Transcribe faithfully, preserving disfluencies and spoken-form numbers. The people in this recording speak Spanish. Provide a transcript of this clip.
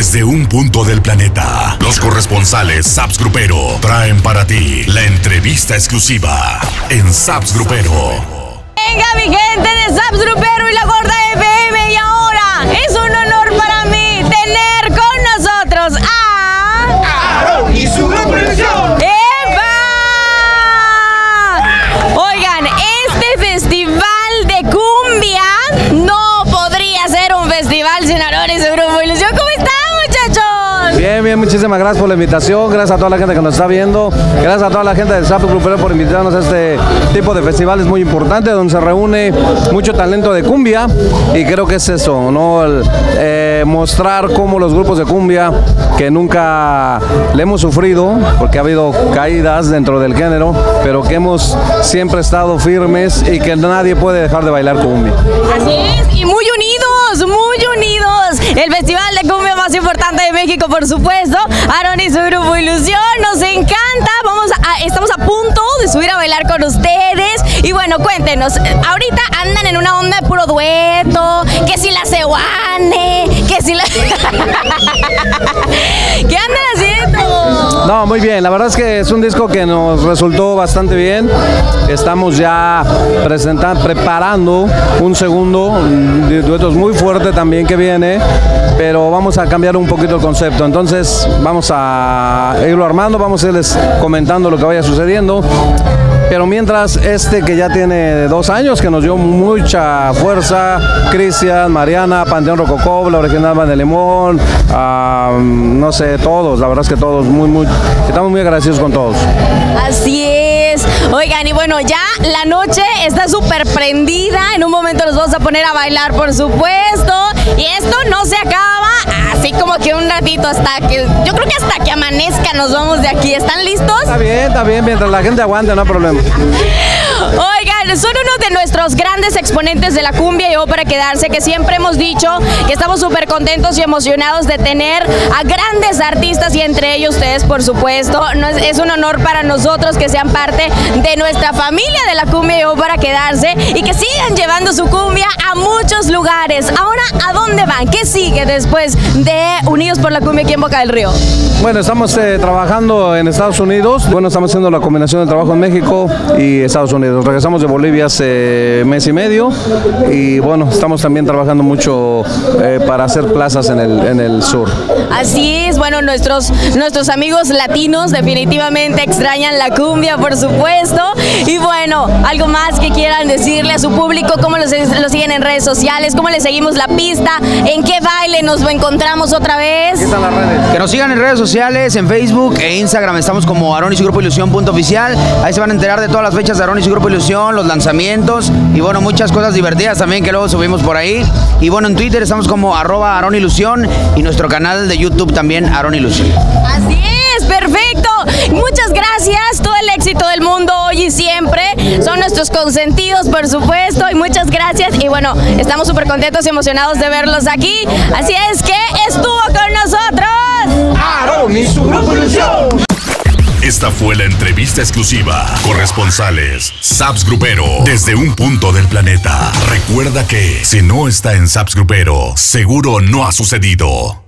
desde un punto del planeta. Los corresponsales Saps Grupero traen para ti la entrevista exclusiva en Saps Grupero. Venga, mi gente de Saps Grupero y la Gorda F M, y ahora es un honor para mí tener con nosotros a Aarón y su Grupo Ilusión. Bien, bien, muchísimas gracias por la invitación, gracias a toda la gente que nos está viendo, gracias a toda la gente de Saps Grupero por invitarnos a este tipo de festivales muy importantes, donde se reúne mucho talento de cumbia, y creo que es eso, ¿no? El, eh, mostrar cómo los grupos de cumbia, que nunca le hemos sufrido, porque ha habido caídas dentro del género, pero que hemos siempre estado firmes y que nadie puede dejar de bailar cumbia. Así es, y muy unidos, muy unidos, el festival de cumbia más importante de México, por supuesto, Aarón y su Grupo Ilusión, nos encanta, vamos a, estamos a punto de subir a bailar con ustedes, y bueno, cuéntenos, ahorita andan en una onda de puro dueto, que si la cehuane, que si la... ¿Qué andan haciendo? No, muy bien, la verdad es que es un disco que nos resultó bastante bien, estamos ya presentando, preparando un segundo, de duetos muy fuerte también que viene, pero vamos a cambiar un poquito el concepto, entonces vamos a irlo armando, vamos a irles comentando lo que vaya sucediendo. Pero mientras, este que ya tiene dos años, que nos dio mucha fuerza, Cristian, Mariana, Panteón Rococó, la original Van de Limón, uh, no sé, todos, la verdad es que todos, muy, muy, estamos muy agradecidos con todos. Así es. Oigan, y bueno, ya la noche está súper prendida, en un momento nos vamos a poner a bailar, por supuesto, y esto no se acaba, así como que un ratito hasta que, yo creo que hasta que amanezca nos vamos de aquí. ¿Están listos? Está bien, está bien, mientras la gente aguante, no hay problema. Oigan, son uno de nuestros grandes exponentes de la cumbia y ópera quedarse, que siempre hemos dicho que estamos súper contentos y emocionados de tener a grandes artistas, y entre ellos ustedes, por supuesto. No es, es un honor para nosotros que sean parte de nuestra familia de la cumbia y ópera quedarse, y que sigan llevando su cumbia a muchos lugares. Ahora, ¿a dónde van? ¿Qué sigue después de Unidos por la Cumbia aquí en Boca del Río? Bueno, estamos eh, trabajando en Estados Unidos. Bueno, estamos haciendo la combinación de trabajo en México y Estados Unidos. Regresamos de Bolivia hace mes y medio, y bueno, estamos también trabajando mucho eh, para hacer plazas en el, en el sur. Así es, bueno, nuestros, nuestros amigos latinos definitivamente extrañan la cumbia, por supuesto. Y bueno, algo más que quieran decirle a su público, cómo los, los siguen en redes sociales, cómo les seguimos la pista, en qué baile nos encontramos otra vez. ¿Qué están las redes? Que nos sigan en redes sociales, en Facebook e Instagram, estamos como Aarón y su Grupo Ilusión punto oficial, ahí se van a enterar de todas las fechas de Aarón y su Grupo Ilusión, los lanzamientos y bueno, muchas cosas divertidas también que luego subimos por ahí. Y bueno, en Twitter estamos como arroba Aarón Ilusión, y nuestro canal de YouTube también, Aarón Ilusión. Así es, perfecto. Muchas gracias, todo el éxito del mundo hoy y siempre. Son nuestros consentidos, por supuesto, y muchas gracias. Y bueno, estamos súper contentos y emocionados de verlos aquí. Así es que estuvo con nosotros Aarón y su Grupo Ilusión. Esta fue la entrevista exclusiva. Corresponsales Saps Grupero desde un punto del planeta. Recuerda que si no está en Saps Grupero, seguro no ha sucedido.